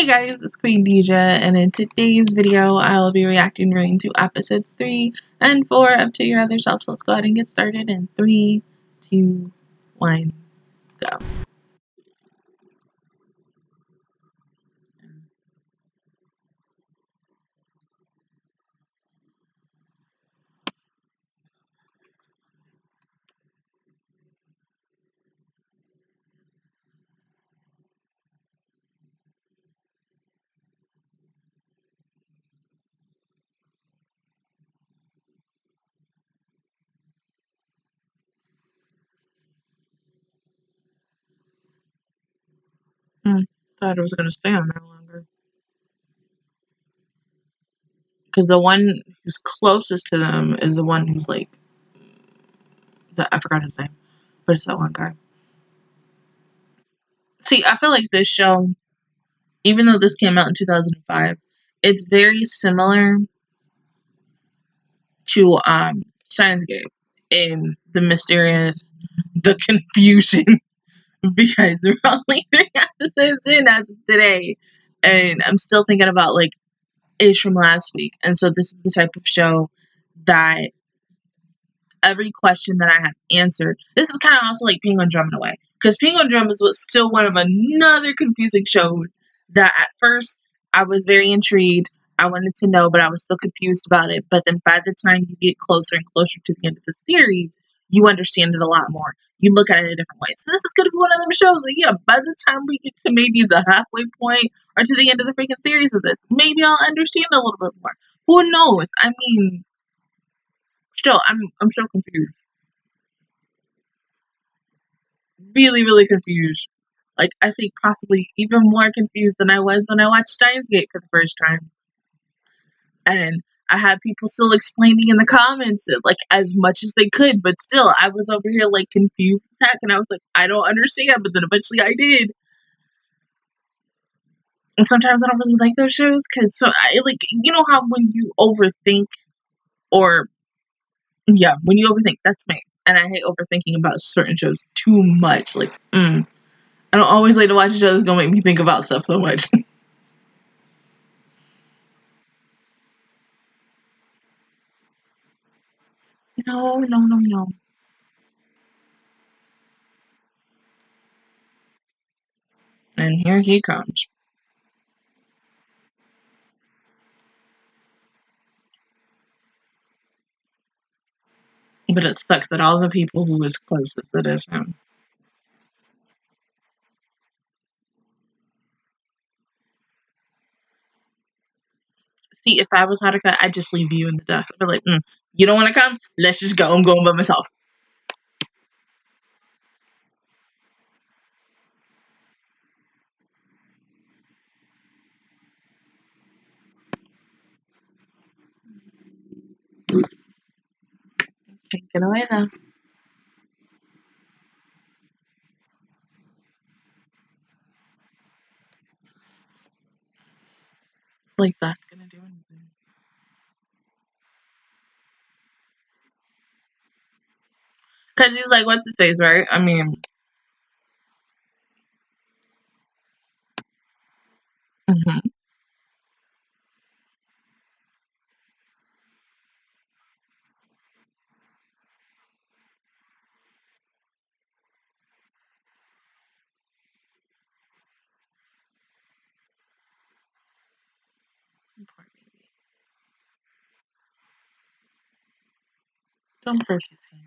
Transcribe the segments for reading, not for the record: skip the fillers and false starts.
Hey guys, it's Queen Deja, and in today's video, I'll be reacting to episodes 3 and 4 of To Your Other Self, so let's go ahead and get started in 3, 2, 1, go. Thought it was going to stay on there longer. Because the one who's closest to them is the one who's like, I forgot his name, but it's that one guy. See, I feel like this show, even though this came out in 2005, it's very similar to ScienceGate in the mysterious, the confusion. Because we're only 3 episodes in as of today, and I'm still thinking about like ish from last week. And so this is the type of show that every question that I have answered. This is kind of also like Penguin Drum in a way, because Penguin Drum was still one of another confusing shows that at first I was very intrigued. I wanted to know, but I was still confused about it. But then by the time you get closer and closer to the end of the series, you understand it a lot more. You look at it a different way. So this is going to be one of them shows that, yeah, by the time we get to maybe the halfway point or to the end of the freaking series of this, maybe I'll understand a little bit more. Who knows? I mean, still, I'm so confused. Really, really confused. Like, I think possibly even more confused than I was when I watched Steins Gate for the first time. And I had people still explaining in the comments, like, as much as they could, but still, I was over here, like, confused as heck, and I was like, I don't understand, but then eventually I did. And sometimes I don't really like those shows, because, like, you know how when you overthink, or, yeah, when you overthink, that's me, and I hate overthinking about certain shows too much, like, I don't always like to watch shows that's gonna make me think about stuff so much. No. And here he comes. But it sucks that all the people who is closest to this him. See, if I was Haruka, I'd just leave you in the dust. I'd be like, you don't want to come? Let's just go. I'm going by myself. Okay, get away now. Like that's gonna do anything. Because he's like, what's his face, right? I mean, Poor baby. Don't hurt his hand.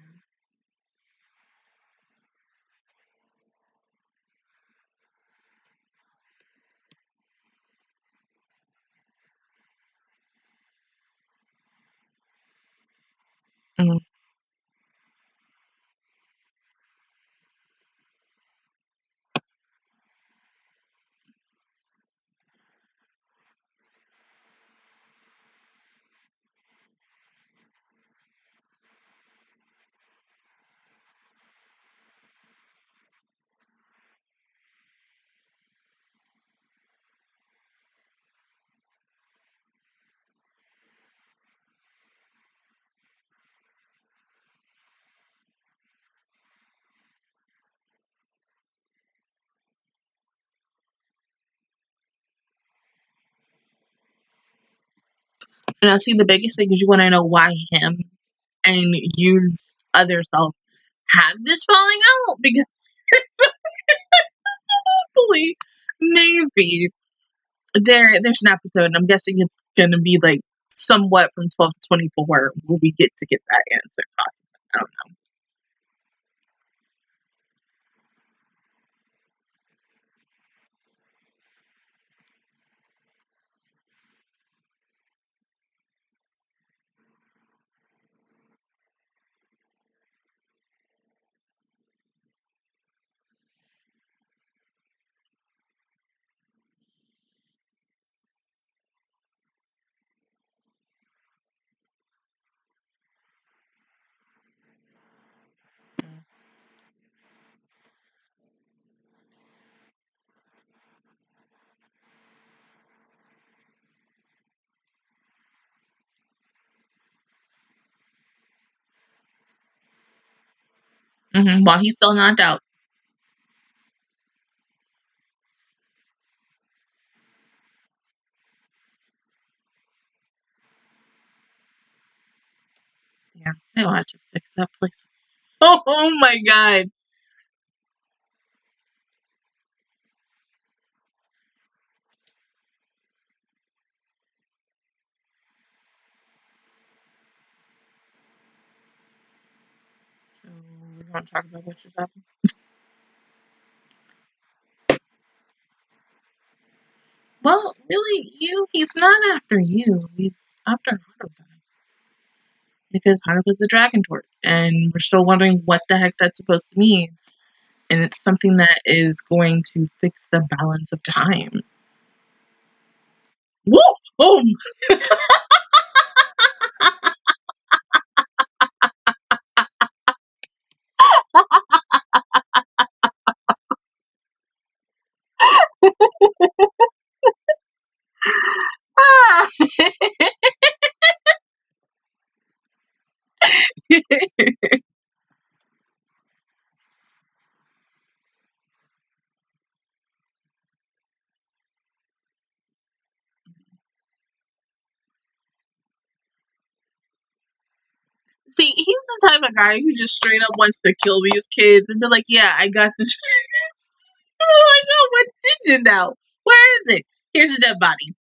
And I see the biggest thing is you want to know why him and you's other self have this falling out, because hopefully maybe there's an episode, and I'm guessing it's gonna be like somewhat from 12 to 24 will we get to get that answer possibly. I don't know. While he's still knocked out. Yeah, they want to fix that place. Oh my God. Want to talk about what just happened? Well, really, he's not after you. He's after Haruka. Because Haruka's the dragon torch, and we're still wondering what the heck that's supposed to mean. And it's something that is going to fix the balance of time. Woo! Boom! See, he's the type of guy who just straight up wants to kill these kids and be like, yeah, I got this. I'm like, oh, what did you know? Where is it? Here's a dead body.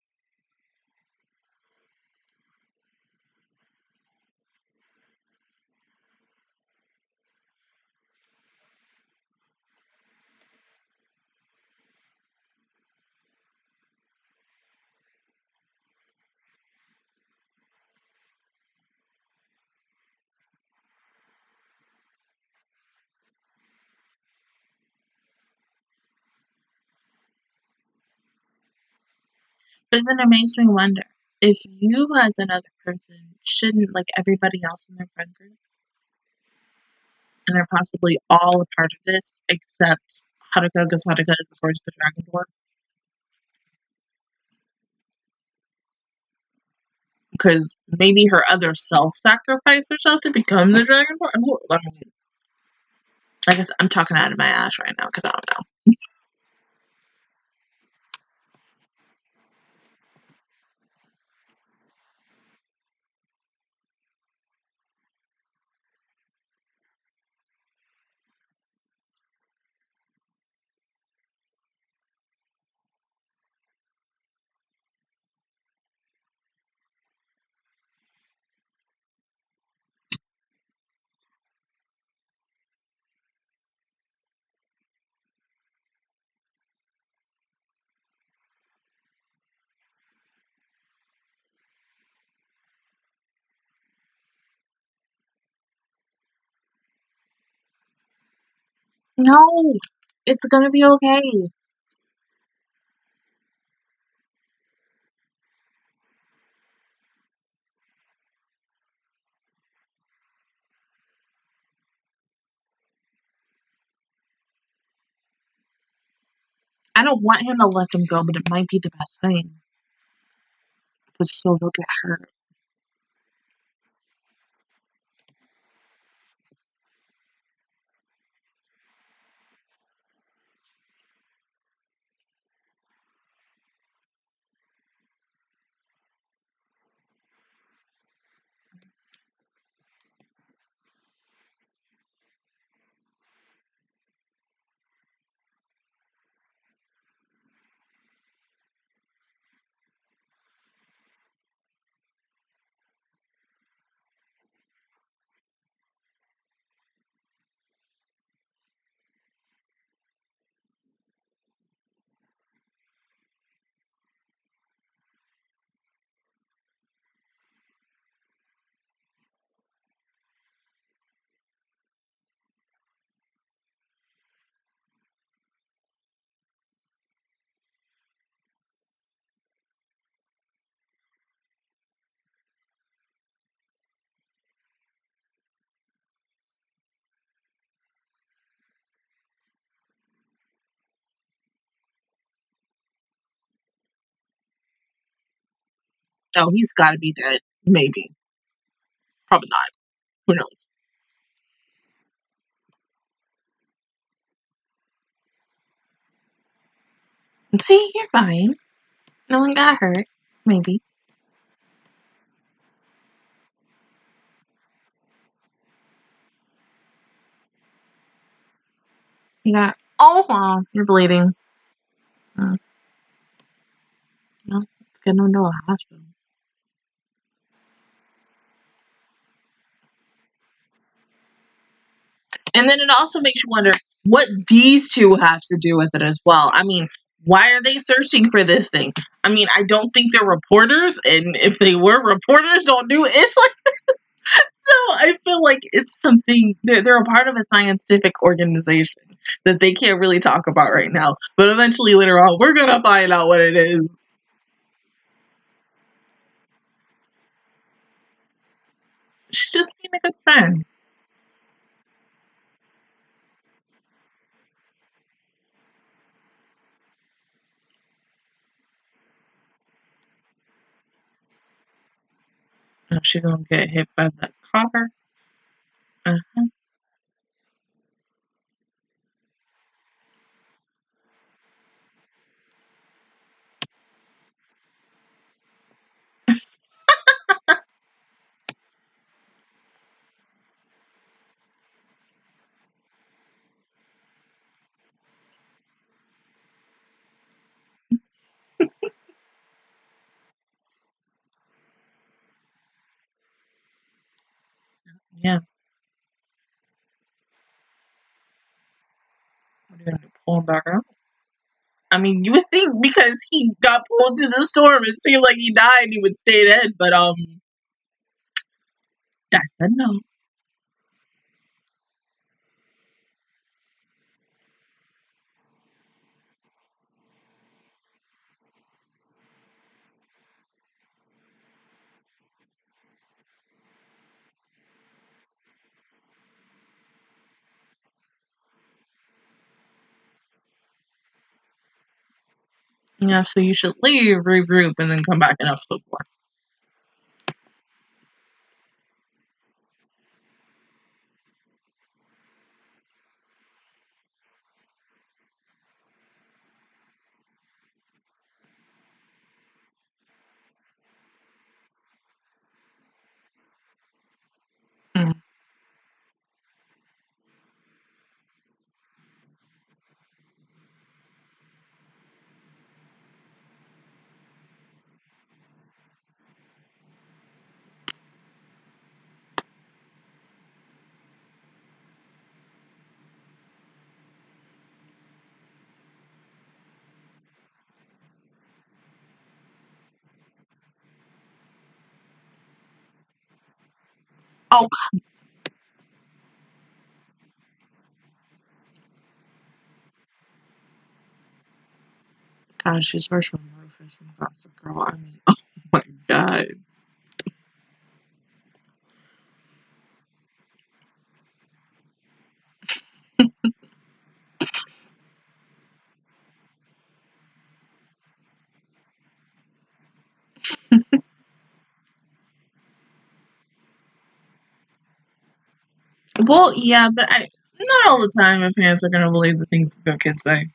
But then it makes me wonder, if you as another person, shouldn't like everybody else in their friend group, and they're possibly all a part of this, except Haruka, because Haruka is of course the dragon dwarf. Because maybe her other self sacrificed herself to become the dragon dwarf. I guess I'm talking out of my ass right now because I don't know. No, it's gonna be okay. I don't want him to let them go, but it might be the best thing. But still, they'll get hurt. Oh, he's got to be dead. Maybe. Probably not. Who knows? See, you're fine. No one got hurt. Maybe. Yeah. Oh, wow. You're bleeding. Huh. Well, let's get him to a hospital. And then it also makes you wonder what these two have to do with it as well. I mean, why are they searching for this thing? I mean, I don't think they're reporters, and if they were reporters, don't do it. It's like, so I feel like it's something, they're a part of a scientific organization that they can't really talk about right now. But eventually, later on, we're going to find out what it is. She's just being a good friend. Now she's gonna get hit by that car. Yeah. We're gonna pull him back up. I mean, you would think because he got pulled to the storm, it seemed like he died, he would stay dead, but that's a no. Yeah, so you should leave, regroup, and then come back in episode 4. Oh, God. Gosh, she's worse from Rufus and Gossip Girl. I mean, oh my God. Well, yeah, but not all the time my parents are going to believe the things their kids say.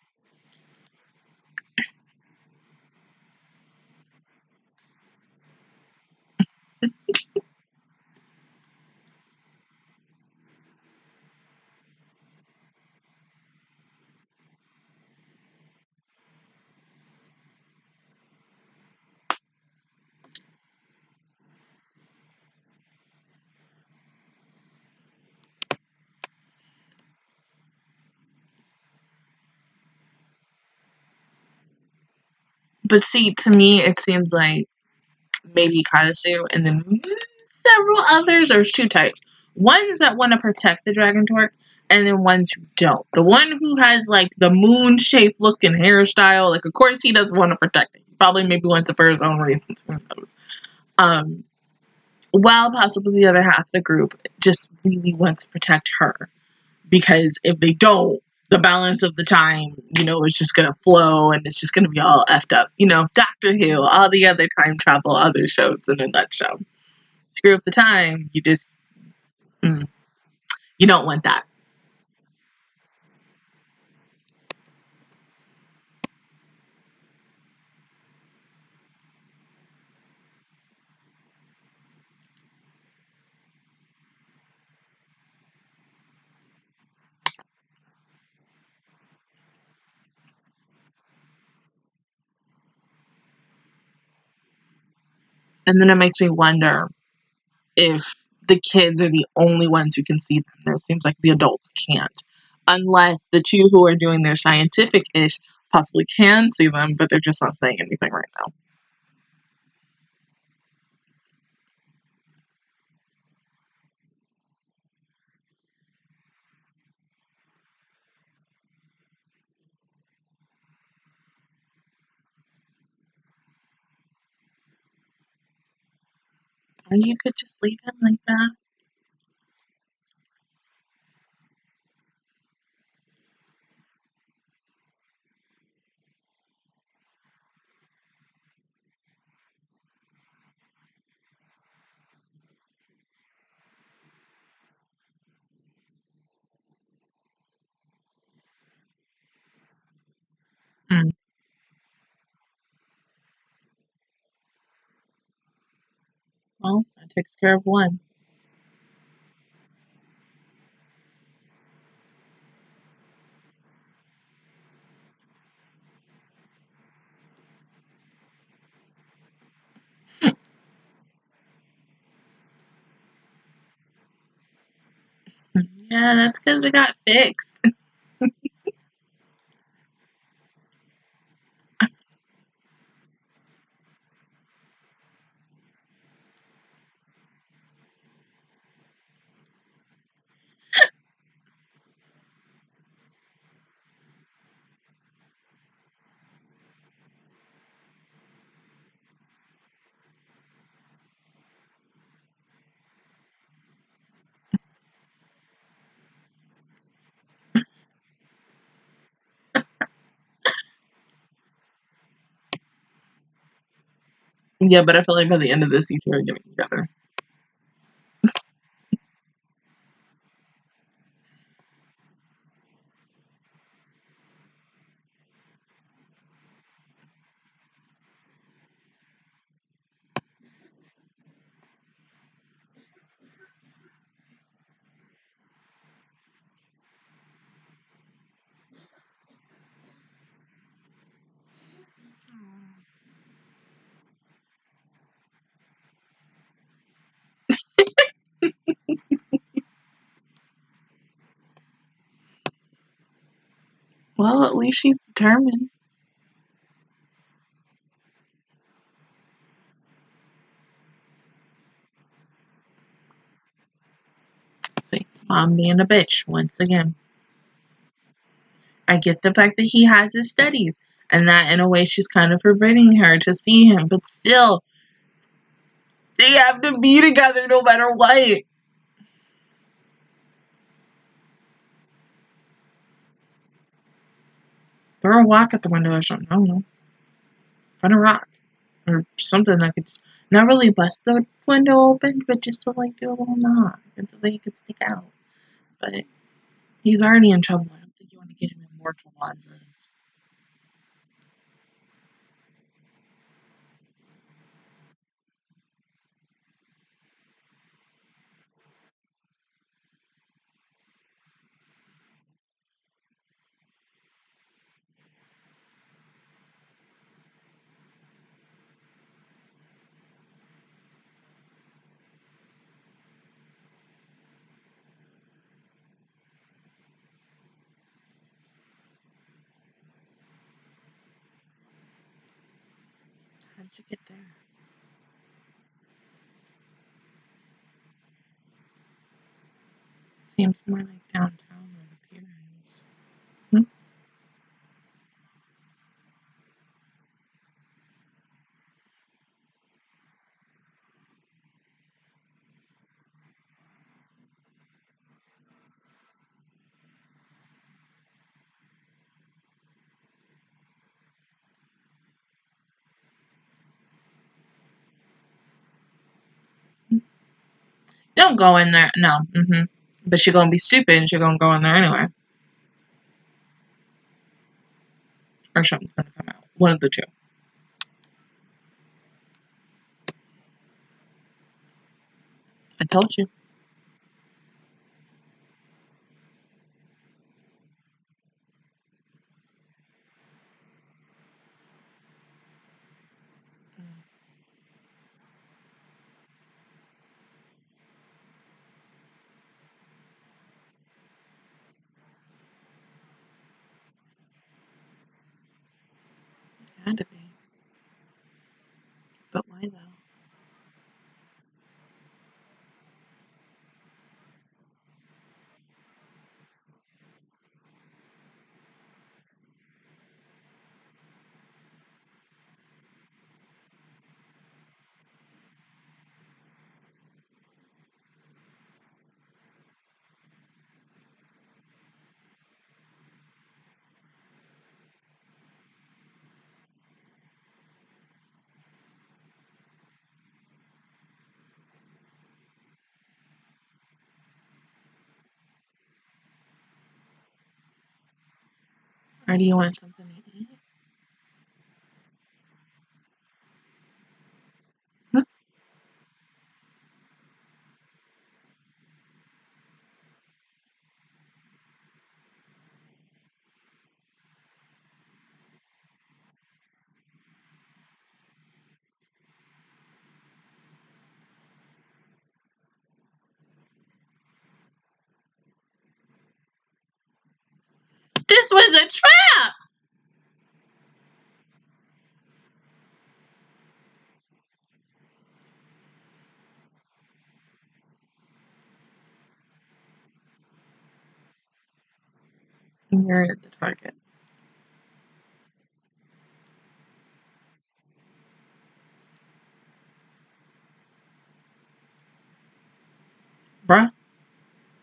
But see, to me, it seems like maybe Karasu and then several others. There's two types. Ones that want to protect the Dragon Torque, and then ones who don't. The one who has, like, the moon-shaped looking hairstyle, like, of course he doesn't want to protect it. He probably maybe wants it for his own reasons. Who knows? While possibly the other half of the group just really wants to protect her. Because if they don't, the balance of the time, you know, is just going to flow and it's just going to be all effed up. You know, Doctor Who, all the other time travel, other shows in a nutshell. Screw up the time. You just, you don't want that. And then it makes me wonder if the kids are the only ones who can see them. It seems like the adults can't, unless the two who are doing their scientific-ish possibly can see them, but they're just not saying anything right now. And you could just leave him like that. Well, that takes care of one. Yeah, that's because it got fixed. Yeah, but I feel like by the end of this, you two are getting together. Well, at least she's determined. See, mom being a bitch once again. I get the fact that he has his studies and that in a way she's kind of forbidding her to see him, but still, they have to be together no matter what. Throw a rock at the window or something. I don't know. Throw a rock. Or something that could not really bust the window open, but just to like do a little knock. And so that he could stick out. But he's already in trouble. I don't think you want to get him in more trouble. How'd you get there? Seems more like downtown or the pier. Don't go in there. No. But she's going to be stupid and she's going to go in there anyway. Or something's going to come out. One of the two. I told you. Had to be. But why though? Or do you want something to eat? Huh? This was a trap! You're at the target. Bruh.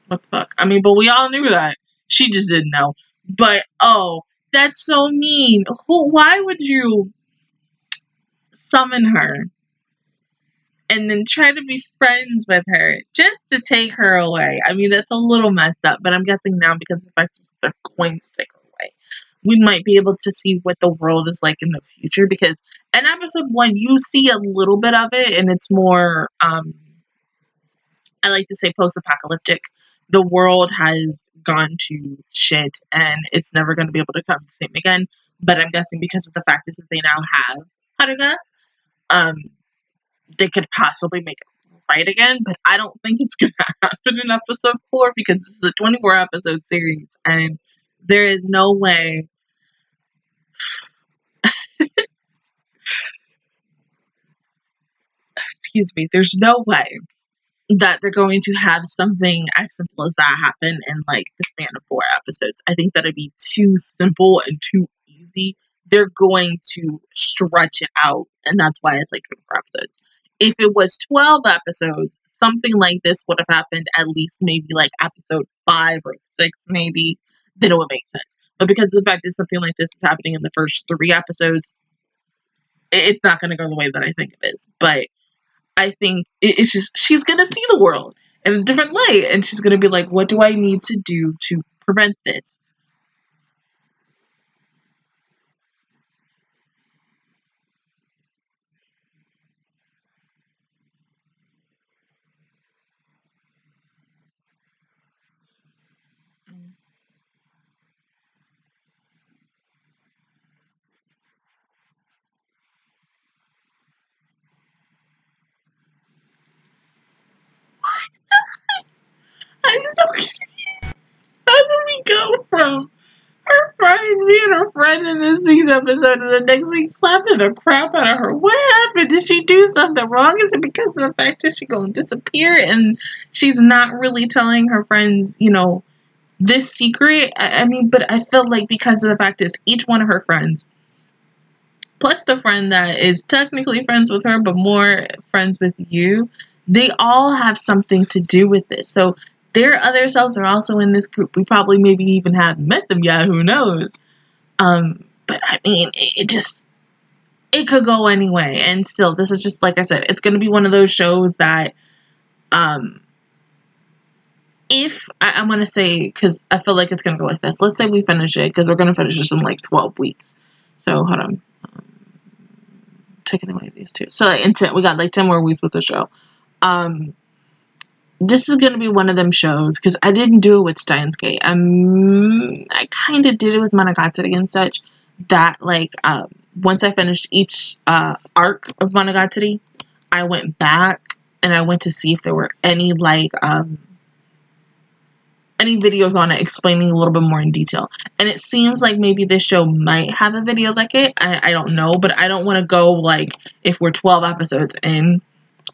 What the fuck? I mean, but we all knew that. She just didn't know. But, oh, that's so mean. Why would you summon her and then try to be friends with her just to take her away? I mean, that's a little messed up, but I'm guessing now because of the fact that they're going to take her away, we might be able to see what the world is like in the future, because in episode 1, you see a little bit of it, and it's more, I like to say post-apocalyptic. The world has gone to shit and it's never going to be able to come the same again. But I'm guessing because of the fact that they now have Haruka, they could possibly make it right again. But I don't think it's going to happen in episode 4 because this is a 24-episode series and there is no way. Excuse me. There's no way that they're going to have something as simple as that happen in like the span of 4 episodes. I think that'd be too simple and too easy. They're going to stretch it out, and that's why it's like 24 episodes. If it was 12 episodes, something like this would have happened at least maybe like episode 5 or 6, maybe, then it would make sense. But because of the fact that something like this is happening in the first 3 episodes, it's not going to go the way that I think it is. But I think it's just, she's going to see the world in a different light. And she's going to be like, what do I need to do to prevent this? How do we go from her friend being her friend in this week's episode and the next week slapping the crap out of her? What happened? Did she do something wrong? Is it because of the fact that she's going to disappear and she's not really telling her friends, you know, this secret? I mean, but I feel like because of the fact that each one of her friends, plus the friend that is technically friends with her but more friends with you, they all have something to do with this. So their other selves are also in this group. We probably maybe even haven't met them yet. Who knows? But I mean, it could go anyway. And still, this is just, like I said, it's going to be one of those shows that if I want to say, because I feel like it's going to go like this. Let's say we finish it, because we're going to finish this in like 12 weeks. So hold on. Taking away these two. So like in 10, we got like 10 more weeks with the show. This is going to be one of them shows, because I didn't do it with Steins Gate. I kind of did it with Monogatari and such, that like once I finished each arc of Monogatari, I went back and I went to see if there were any like any videos on it explaining a little bit more in detail. And it seems like maybe this show might have a video like it. I don't know, but I don't want to go like if we're 12 episodes in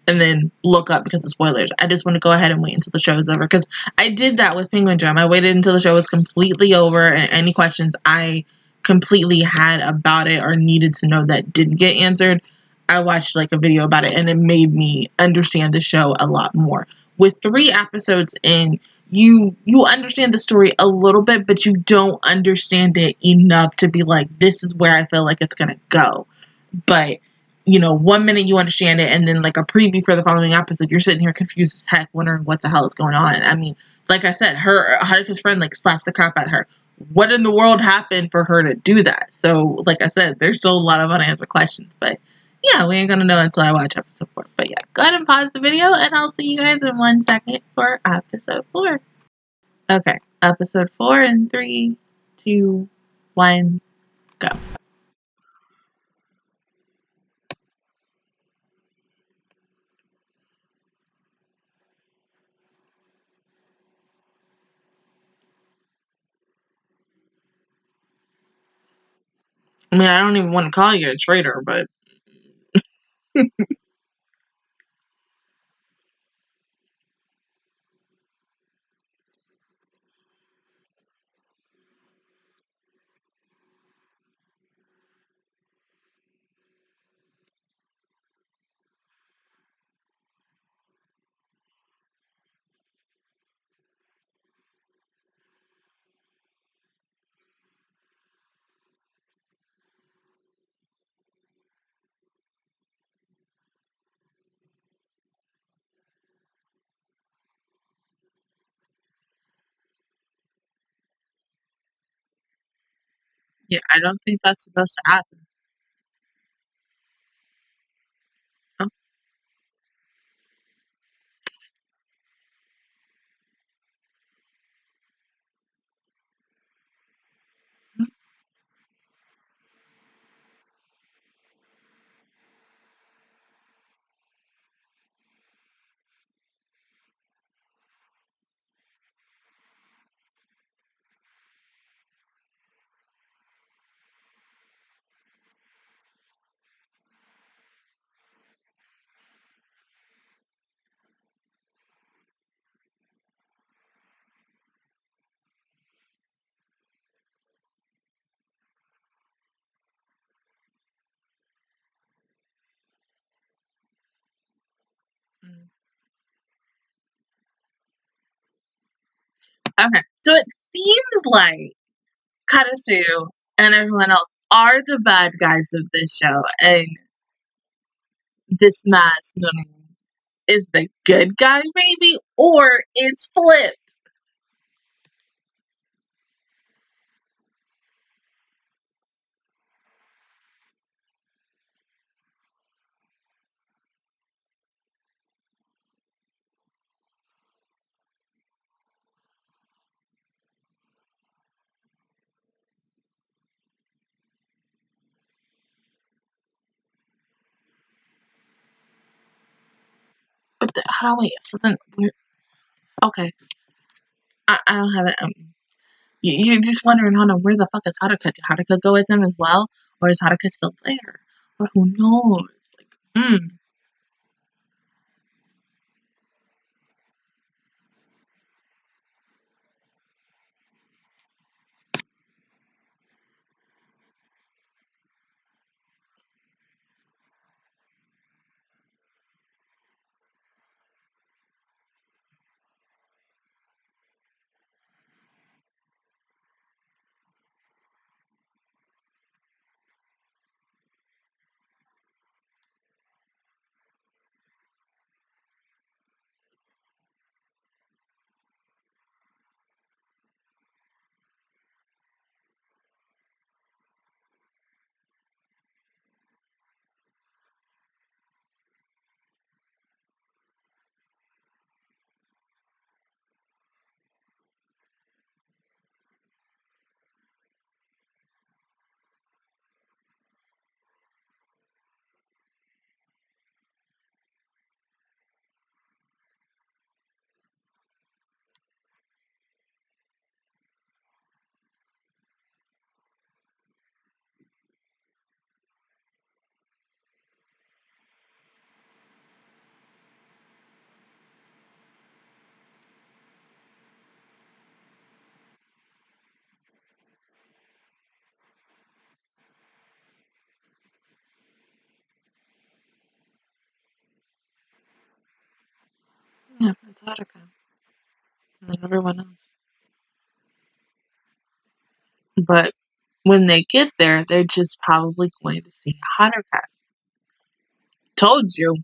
and then look up because of spoilers. I just want to go ahead and wait until the show is over, because I did that with Penguin Drum. I waited until the show was completely over, and any questions I completely had about it or needed to know that didn't get answered, I watched like a video about it, and it made me understand the show a lot more. With 3 episodes in, you understand the story a little bit, but you don't understand it enough to be like, this is where I feel like it's gonna go. But you know, one minute you understand it, and then like a preview for the following episode, you're sitting here confused as heck, wondering what the hell is going on. I mean, like I said, Haruka's friend like slaps the crap out of her. What in the world happened for her to do that? So, like I said, there's still a lot of unanswered questions, but yeah, we ain't gonna know until I watch episode 4. But yeah, go ahead and pause the video, and I'll see you guys in 1 second for episode 4. Okay, episode 4 in 3, 2, 1, go. I mean, I don't even want to call you a traitor, but... yeah, I don't think that's supposed to happen. Huh? Okay, so it seems like Karasu and everyone else are the bad guys of this show, and this mask is the good guy, maybe, or it's flipped. Oh wait, so then we're okay. I don't have it. You're just wondering, oh no, where the fuck is Haruka? Did Haruka go with them as well, or is Haruka still there? Or who knows? Like, Yeah, from Sadoka. And then everyone else. But when they get there, they're just probably going to see Haruka. Told you.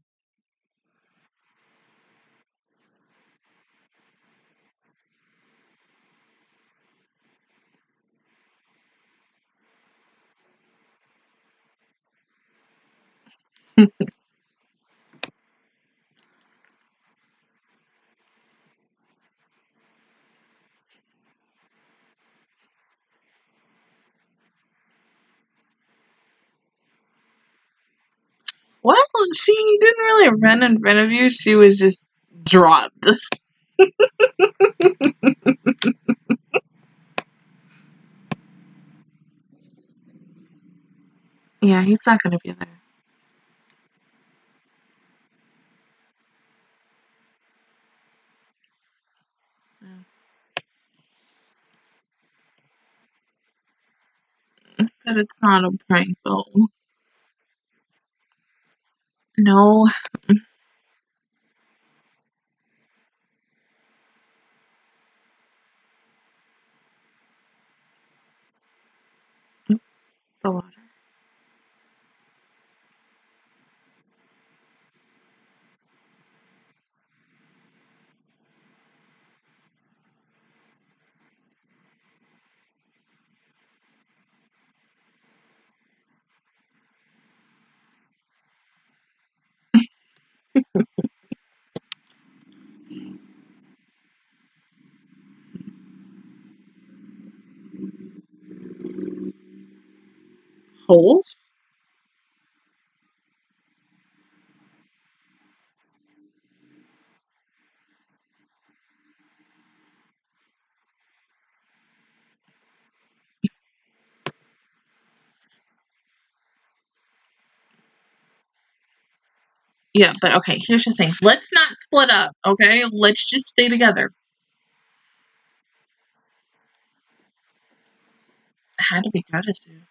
Well, she didn't really run in front of you. She was just dropped. Yeah, he's not going to be there. But it's not a prank though. No. The water. Holes? Yeah, but okay, here's the thing. Let's not split up, okay? Let's just stay together. Had to be gratitude.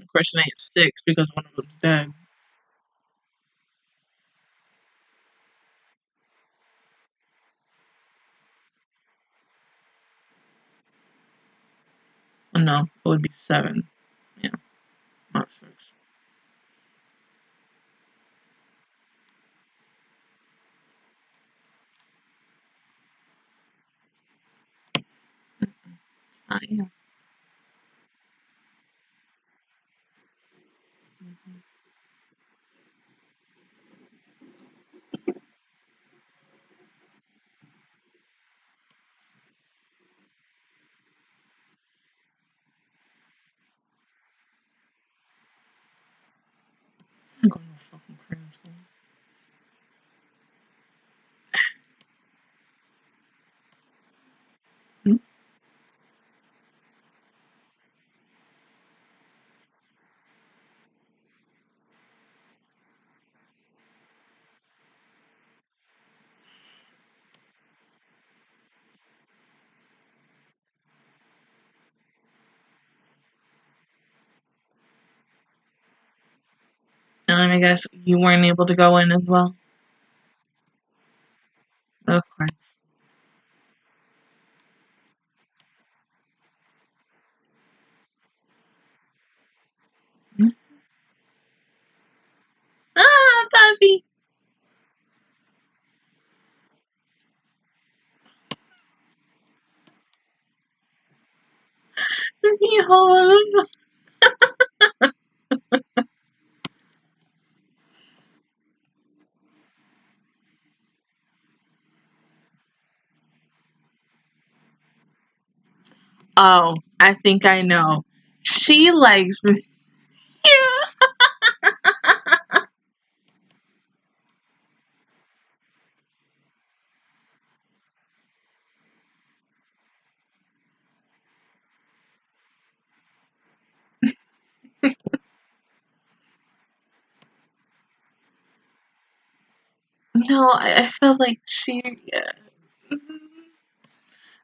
Of course, it ain't six because one of them's dead. No, it would be 7. Yeah, not 6. Not you. And I guess you weren't able to go in as well. Of course. Mm-hmm. Ah, puppy! Miho! Oh, I think I know. She likes me. Yeah. No, I felt like she...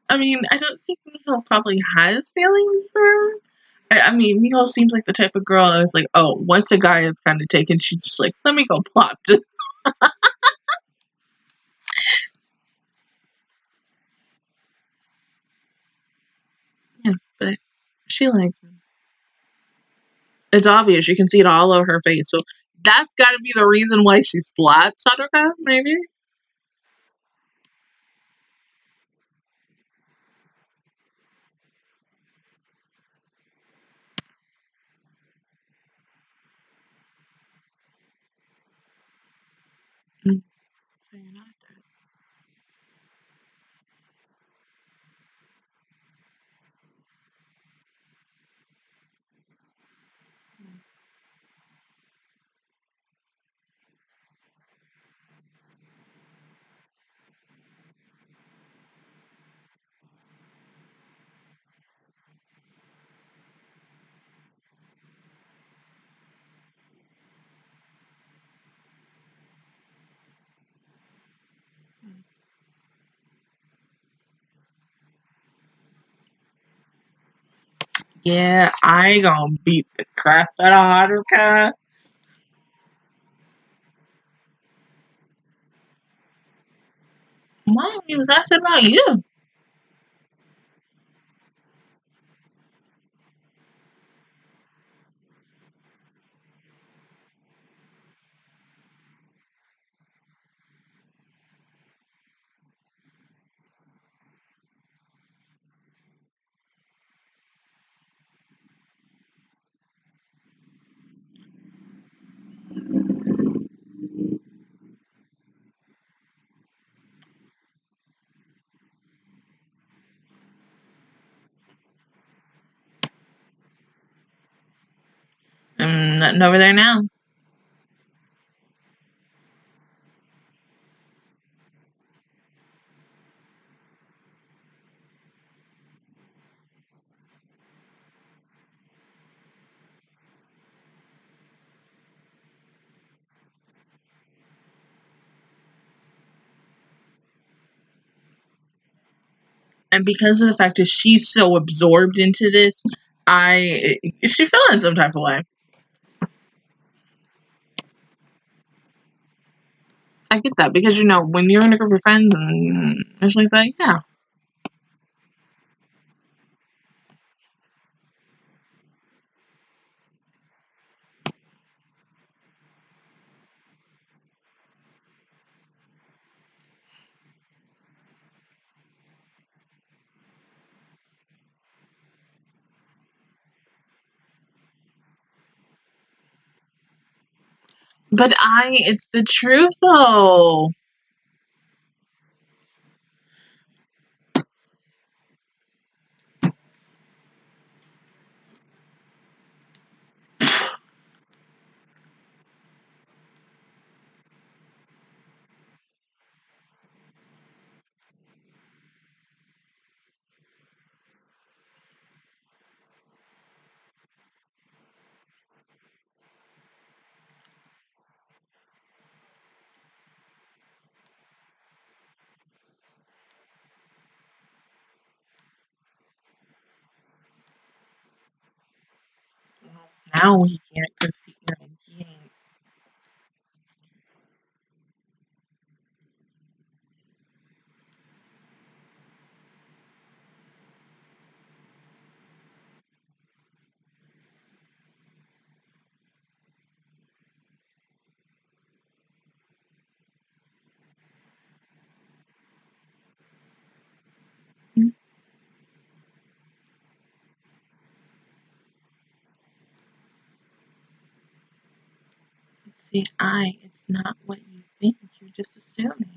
I mean, I don't think Miho probably has feelings there. I mean, Miho seems like the type of girl that's like, oh, once a guy is kind of taken, she's just like, let me go plop. Yeah, but she likes him. It's obvious. You can see it all over her face. So that's got to be the reason why she slapped Sadoka, maybe? So you're not dead. Yeah, I gonna beat the crap out of Haruka. Why was I asking about you? Nothing over there now. And because of the fact that she's so absorbed into this, she fell in some type of way. I get that, because, you know, when you're in a group of friends and it's like that, yeah. But it's the truth, though. Now he can't, because he ain't. See, it's not what you think, you're just assuming.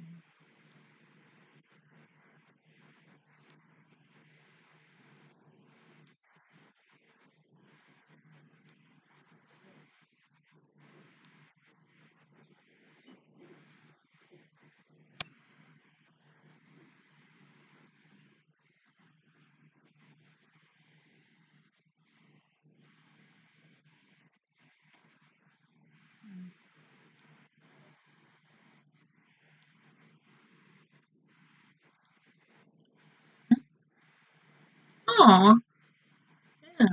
Aw. Yeah.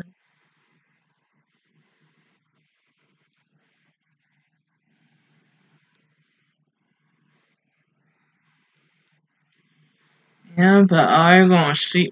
Yeah, but I'm gonna see.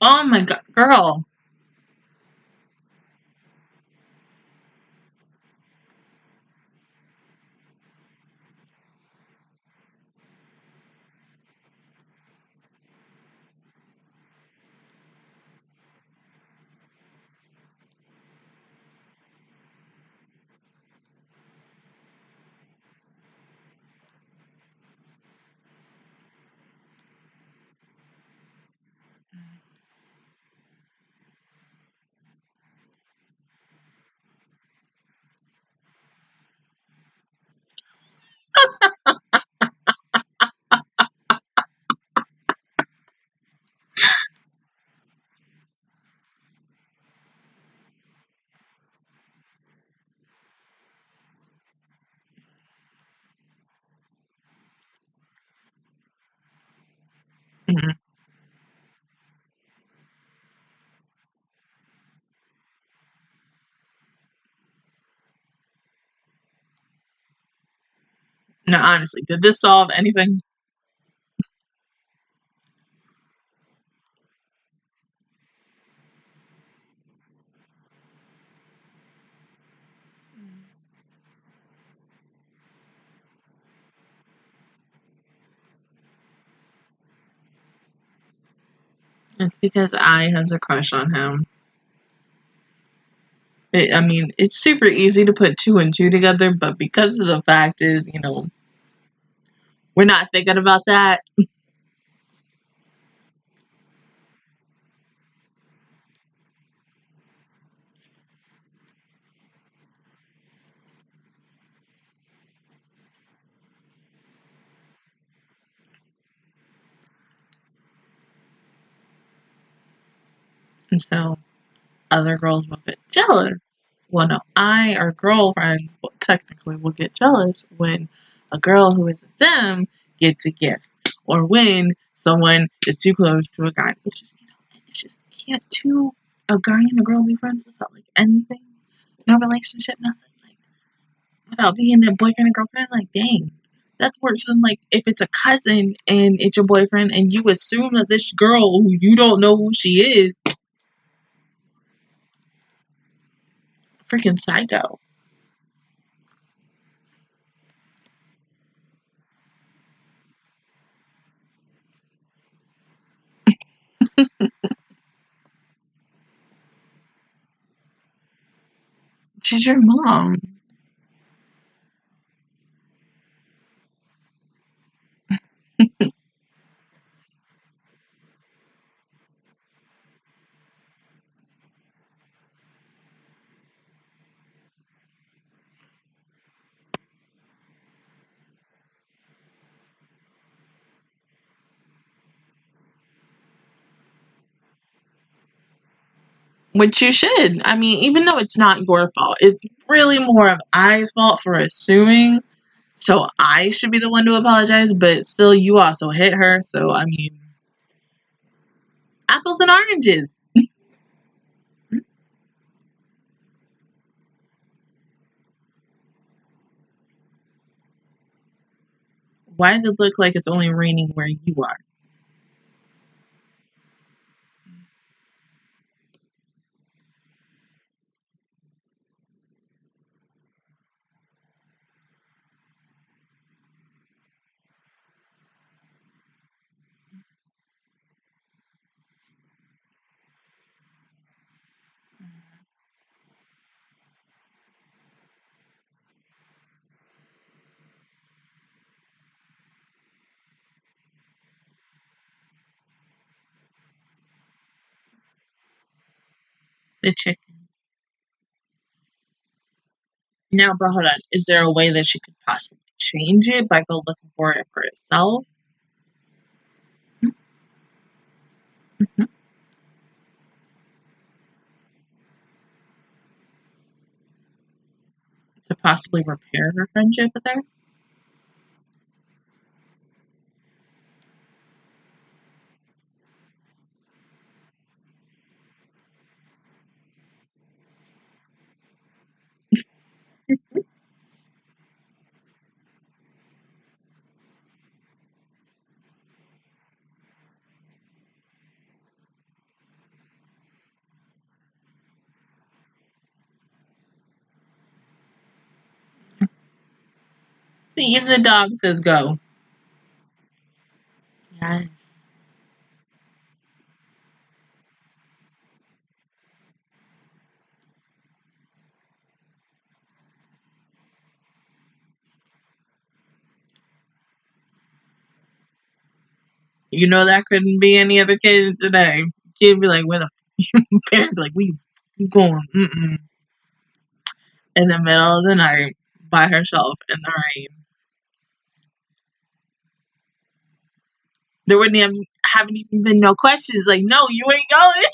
Oh my god, girl. Mhm. Now, honestly, did this solve anything? It's because Ai has a crush on him. I mean, it's super easy to put 2 and 2 together, but because of the fact is, we're not thinking about that. And so other girls will get jealous. Well, no, I or girlfriends technically will get jealous when a girl who isn't them gets a gift, or when someone is too close to a guy. It's just, can't a guy and a girl be friends without like anything, no relationship, nothing, like without being a boyfriend and girlfriend. Like, dang, that's worse than like if it's a cousin and it's your boyfriend and you assume that this girl who you don't know who she is, freaking psycho. She's your mom. Which you should. I mean, even though it's not your fault, it's really more of I's fault for assuming. So I should be the one to apologize, but still, you also hit her. So, I mean, apples and oranges. Why does it look like it's only raining where you are? the chicken. Now, but hold on. Is there a way that she could possibly change it by go looking for it for herself? Mm-hmm. To possibly repair her friendship with her? Even the dog says go. Yes. You know that couldn't be any other kid today. Kid be like, where the parent be like, we going, in the middle of the night by herself in the rain. There wouldn't have haven't even been no questions. Like, no, you ain't going.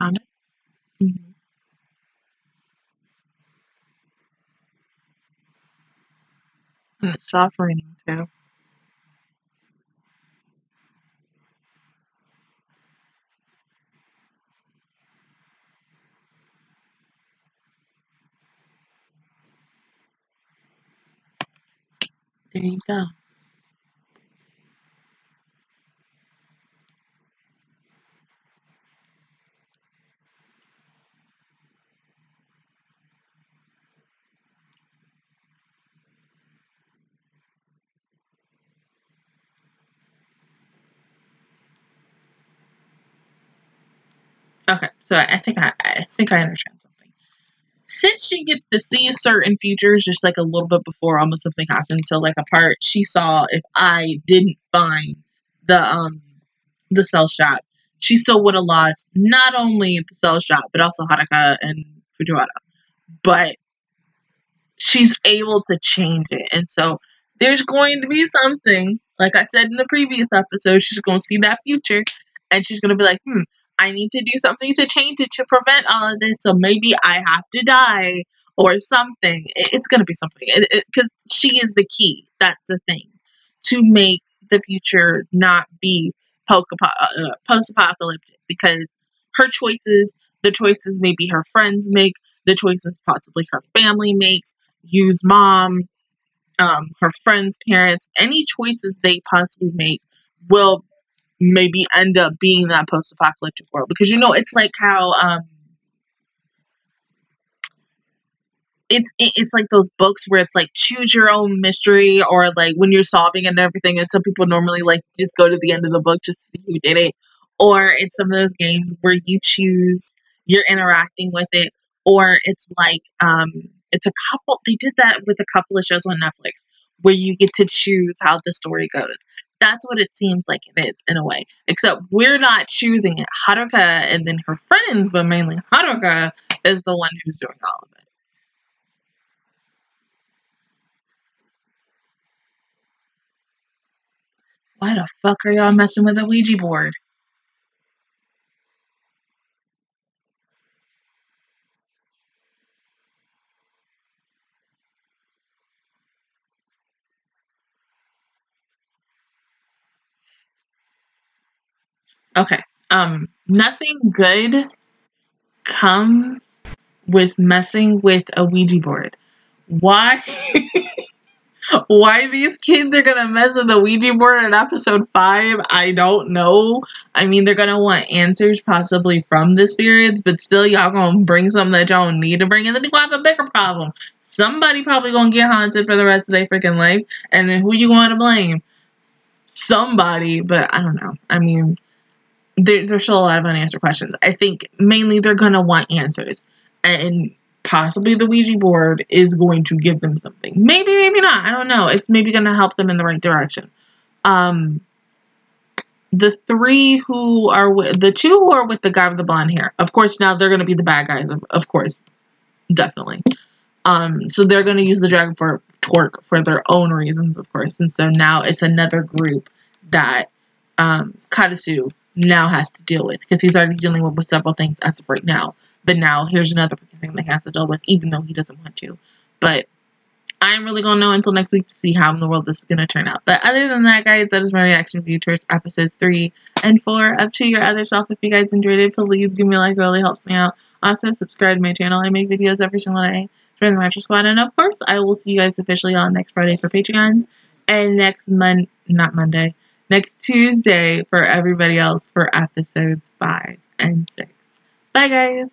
Mm-hmm. Mm-hmm. And it stopped raining too. There you go. Okay, so I think I understand something. Since she gets to see certain futures just like a little bit before almost something happened, so like a part she saw if I didn't find the cell shop, she still would have lost not only the cell shop but also Haruka and Fujiwara. But she's able to change it, and so there's going to be something, like I said in the previous episode, she's going to see that future and she's going to be like, I need to do something to change it to prevent all of this. So maybe I have to die or something. It's going to be something. Because she is the key. That's the thing. To make the future not be post-apocalyptic. Because her choices, the choices maybe her friends make, the choices possibly her family makes, Yu's mom, her friends' parents, any choices they possibly make will maybe end up being that post-apocalyptic world. Because, you know, it's like how it's like those books where it's like choose your own mystery, or like when you're solving and everything, and some people normally like just go to the end of the book just to see who did it. Or it's some of those games where you choose, you're interacting with it. Or it's like it's a couple, they did that with a couple of shows on Netflix where you get to choose how the story goes. That's what it seems like it is, in a way. Except we're not choosing it. Haruka and then her friends, but mainly Haruka, is the one who's doing all of it. Why the fuck are y'all messing with a Ouija board? Okay. Nothing good comes with messing with a Ouija board. Why? Why these kids are gonna mess with the Ouija board in episode 5? I don't know. I mean, they're gonna want answers possibly from the spirits, but still, y'all gonna bring something that y'all don't need to bring, and then you gonna have a bigger problem. Somebody probably gonna get haunted for the rest of their freaking life, and then who you gonna blame? Somebody, but I don't know. I mean, there's still a lot of unanswered questions. I think mainly they're gonna want answers, and possibly the Ouija board is going to give them something. Maybe, maybe not. I don't know. It's maybe going to help them in the right direction. The two who are with the guy with the blonde hair. Of course, now they're going to be the bad guys. Of course. Definitely. So they're going to use the dragon for torque for their own reasons, of course. And so now it's another group that Karasu now has to deal with, because he's already dealing with several things as of right now. But now here's another thing that he has to deal with, even though he doesn't want to. But I'm really going to know until next week to see how in the world this is going to turn out. But other than that, guys, that is my reaction view towards episodes 3 and 4 of To Your Other Self. If you guys enjoyed it, please give me a like. It really helps me out. Also, subscribe to my channel. I make videos every single day. Join the Mattress Squad. And, of course, I will see you guys officially on next Friday for Patreon. And next Tuesday for everybody else for episodes 5 and 6. Bye, guys.